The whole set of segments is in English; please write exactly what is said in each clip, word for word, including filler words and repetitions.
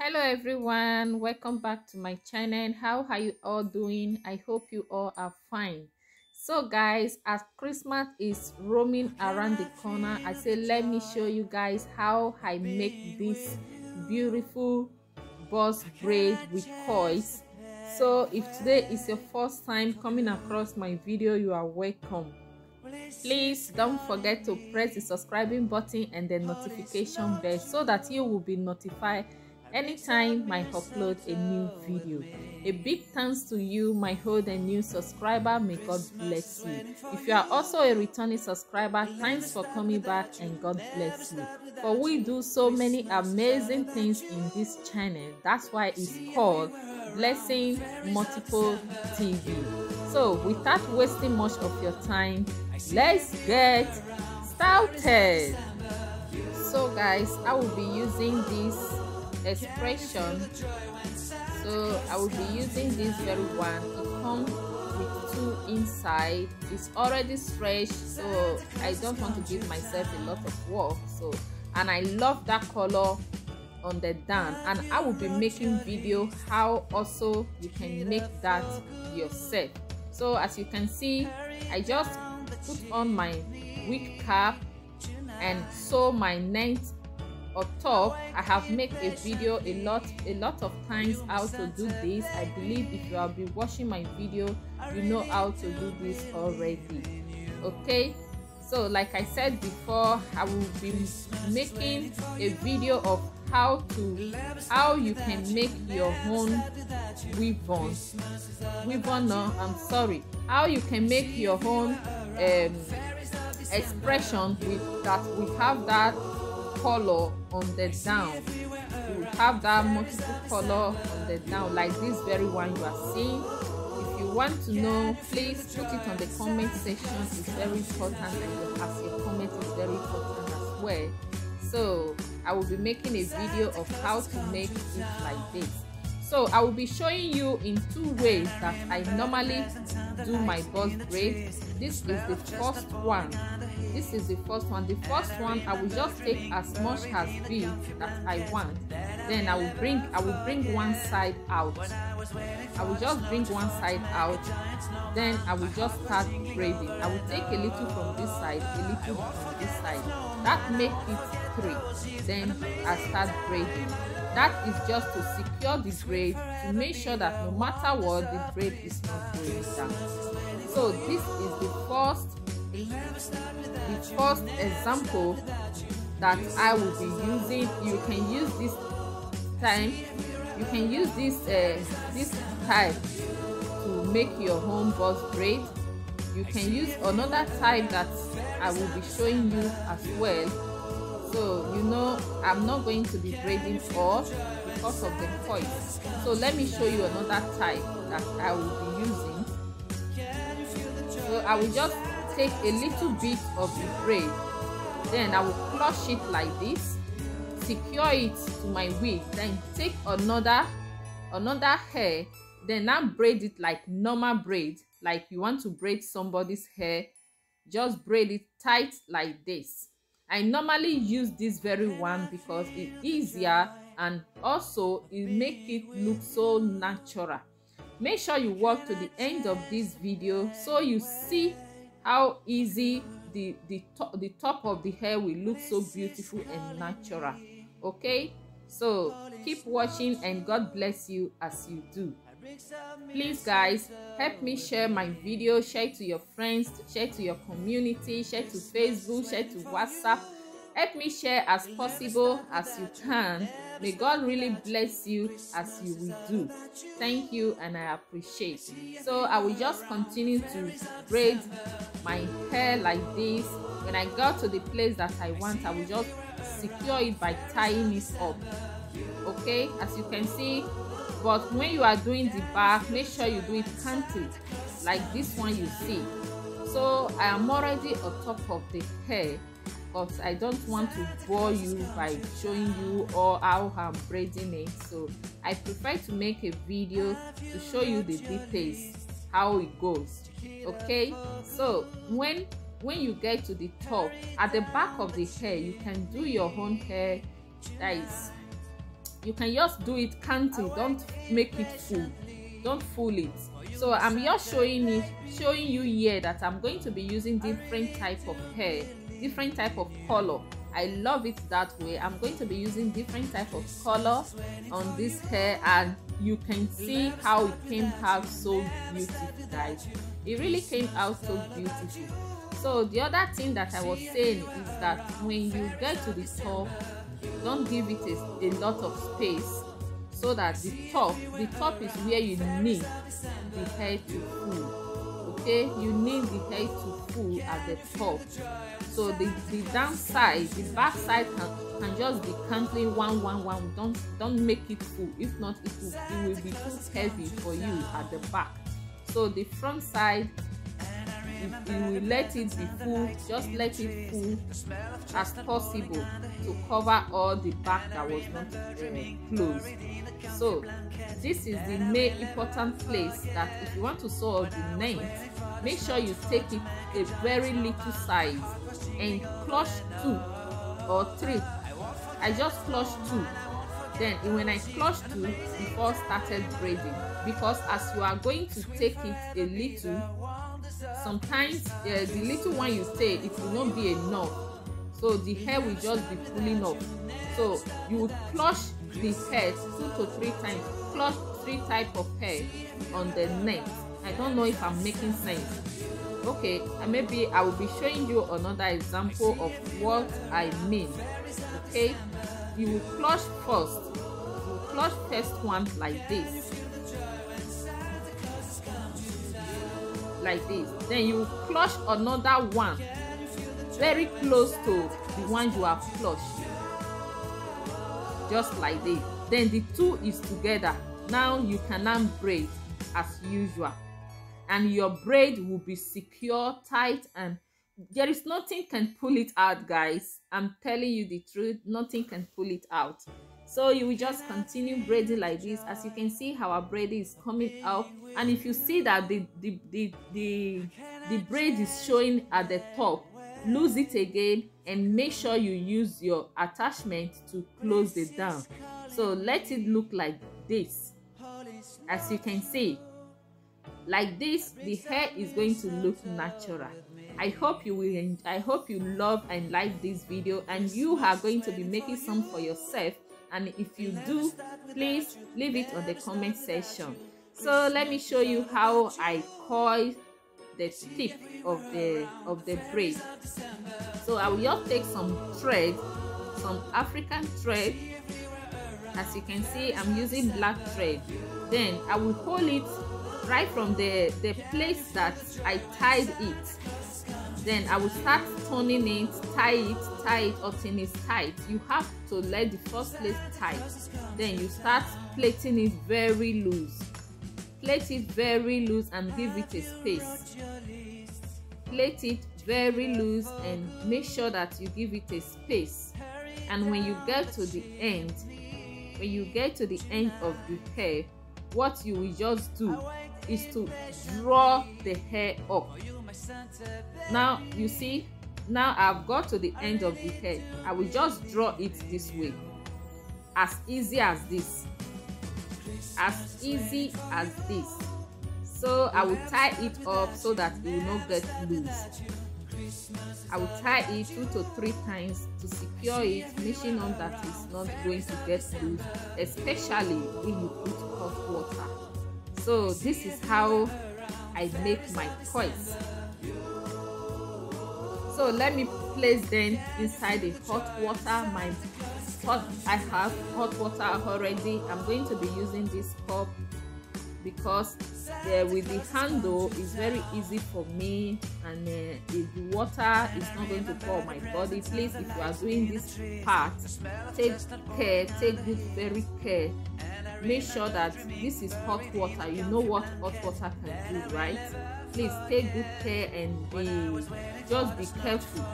Hello everyone, welcome back to my channel. How are you all doing? I hope you all are fine. So guys, as Christmas is roaming around the corner, I say let me show you guys how I make this beautiful boss braid with coils. So if today is your first time coming across my video, you are welcome. Please don't forget to press the subscribing button and the notification bell so that you will be notified anytime I upload a new video. A big thanks to you, my old and new subscriber. May God bless you. If you are also a returning subscriber, thanks for coming back and God bless you. For we do so many amazing things in this channel. That's why it's called Blessing Multiple T V. So without wasting much of your time, let's get started. So guys, I will be using this Expression. So I will be using this very one. It comes with two inside. It's already stretched, so I don't want to give myself a lot of work. So, and I love that color on the down, and I will be making video how also you can make that yourself. So as you can see, I just put on my wig cap and sew my ninth or top. I have made a video a lot a lot of times how to do this. I believe if you have been watching my video, you know how to do this already. Okay, so like I said before, I will be making a video of how to how you can make your own ribbon ribbon no I'm sorry how you can make your own um, expression with that we have that color on the down. You have that multiple color on the down, like this very one you are seeing. If you want to know, please put it on the comment section. It's very important, and as your comment is very important as well. So I will be making a video of how to make it like this. So I will be showing you in two ways that I normally do my boss braid. This is the first one. This is the first one. The first one I will just take as much as big that I want. Then I will bring I will bring one side out. I will just bring one side out. Then I will just start braiding. I will take a little from this side, a little from this side. That makes it three. Then I start braiding. That is just to secure the braid, to make sure that no matter what, the braid is not going down. So this is the first, the first example that I will be using. You can use this time, you can use this uh, this type to make your own boss braid. You can use another type that I will be showing you as well. So, you know, I'm not going to be braiding all because of the coils. So, let me show you another type that I will be using. So, I will just take a little bit of the braid. Then, I will clutch it like this. Secure it to my wig. Then, take another, another hair. Then, now braid it like normal braid. Like you want to braid somebody's hair. Just braid it tight like this. I normally use this very one because it's easier, and also it makes it look so natural. Make sure you watch to the end of this video so you see how easy the, the, top, the top of the hair will look so beautiful and natural. Okay, so keep watching and God bless you as you do. Please guys, help me share my video. Share to your friends, share to your community, share to Facebook, share to WhatsApp. Help me share as possible as you can. May God really bless you as you will do. Thank you, and I appreciate. So I will just continue to braid my hair like this. When I got to the place that I want, I will just secure it by tying it up. Okay, as you can see. But when you are doing the back, make sure you do it canted, like this one you see. So I am already on top of the hair, but I don't want to bore you by showing you all how I'm braiding it. So I prefer to make a video to show you the details, how it goes. Okay, so when, when you get to the top, at the back of the hair, you can do your own hair. That is, you can just do it canting. Don't make it full, don't fool it. So I'm just showing it, showing you here that I'm going to be using different type of hair, different type of color. I love it that way. I'm going to be using different type of color on this hair, and you can see how it came out so beautiful, guys. It really came out so beautiful. So the other thing that I was saying is that when you get to the top, don't give it a, a lot of space, so that the top, the top is where you need the hair to full. Okay, you need the hair to full at the top. So the, the downside, the back side can, can just be counting one, one, one. Don't don't make it full. If not, it will, it will be too heavy for you at the back. So the front side, you, you will let it be full. Just let it full as possible to cover all the back that was not uh, closed. So this is the main important place that if you want to sew up the length, make sure you take it a very little size and clutch two or three. I just clutch two. Then when I clutch two before started braiding, because as you are going to take it a little, sometimes uh, the little one you take, it will not be enough, so the hair will just be pulling up. So you clutch the hair two to three times. Clutch three type of hair on the neck. I don't know if I'm making sense. Okay, maybe I will be showing you another example of what I mean. Okay, you will clutch first. You will clutch first one like this, like this. Then you will clutch another one very close to the one you have clutched, just like this. Then the two is together. Now you can now braid as usual, and your braid will be secure, tight, and there is nothing can pull it out, guys. I'm telling you the truth, nothing can pull it out. So you will just continue braiding like this. As you can see, our braid is coming out, and if you see that the the the the, the braid is showing at the top, lose it again and make sure you use your attachment to close it down. So let it look like this. As you can see, like this, the hair is going to look natural. I hope you will. I hope you love and like this video, and you are going to be making some for yourself. And if you do, please leave it on the comment section. So let me show you how I coil the tip of the of the braid. So I will just take some thread, some African thread. As you can see, I'm using black thread. Then I will hold it right from the the place that I tied it. Then I will start turning it, tie it, tie it until it's tight. You have to let the first place tight. Then you start plating it very loose. Plait it very loose and give it a space. Plait it very loose and make sure that you give it a space. And when you get to the end, when you get to the end of the hair, what you will just do is to draw the hair up. Now you see, now I've got to the end of the hair. I will just draw it this way, as easy as this, as easy as this. So I will tie it up so that it will not get loose. I will tie it two to three times to secure it, making on that it's not going to get loose, especially when you put hot water. So this is how I make my coils. So let me place them inside the hot water. My pot, I have hot water already. I'm going to be using this cup because uh, with the handle it's very easy for me, and uh, if the water is not going to pour my body. Please, if you are doing this part, take care, take good very care. Make sure that this is hot water. You know what hot water can do, right? Please take good care and be just be careful.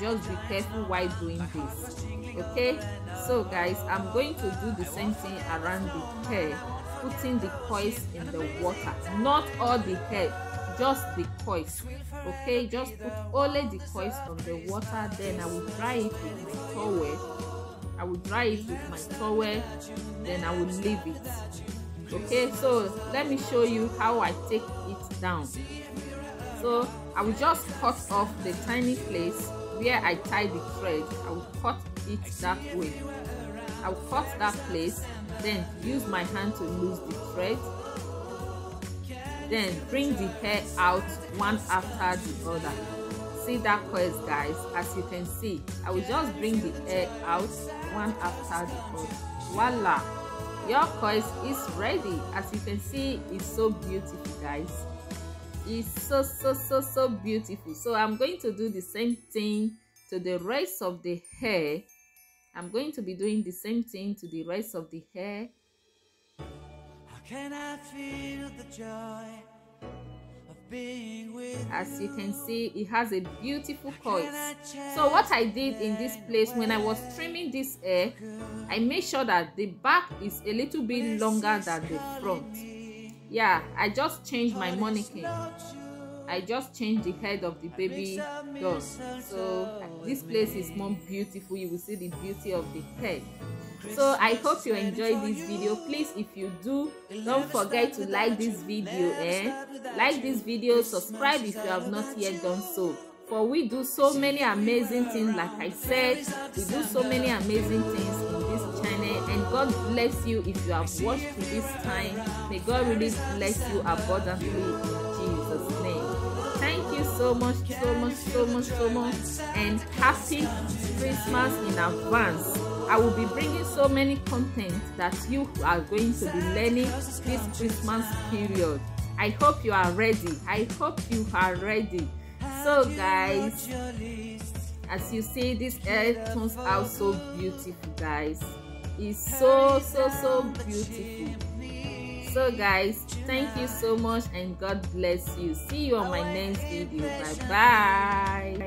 Just be careful while doing this. Okay? So guys, I'm going to do the same thing around the hair, putting the coils in the water. Not all the hair, just the coils. Okay? Just put only the coils on the water, then I will dry it with my towel. I will dry it with my towel, then I will leave it. Okay, so let me show you how I take it down. So I will just cut off the tiny place where I tie the thread. I will cut it that way. I will cut that place, then use my hand to loose the thread, then bring the hair out one after the other. See that coils, guys? As you can see, I will just bring the hair out one after the other. Voila, your coils is ready. As you can see, it's so beautiful, guys. It's so so so so beautiful. So I'm going to do the same thing to the rest of the hair. I'm going to be doing the same thing to the rest of the hair. How can I feel the joy of being with you? As you can see, it has a beautiful coil. So what I did in this place, when I was trimming this hair, I made sure that the back is a little bit longer than the front. Yeah, I just changed my mannequin. I just changed the head of the baby doll. So this place is more beautiful. You will see the beauty of the head. So I hope you enjoyed this video. Please, if you do, don't forget to like this video. Eh? Like this video, subscribe if you have not yet done so. For we do so many amazing things, like I said, we do so many amazing things in this channel. And God bless you if you have watched to this time. May God really bless you abundantly in Jesus' name. Thank you so much, so much, so much, so much, and happy Christmas in advance. I will be bringing so many content that you are going to be learning this Christmas period. I hope you are ready. I hope you are ready. So guys, as you see, this hair turns out so beautiful, guys. It's so, so, so beautiful. So guys, thank you so much and God bless you. See you on my next video. Bye bye.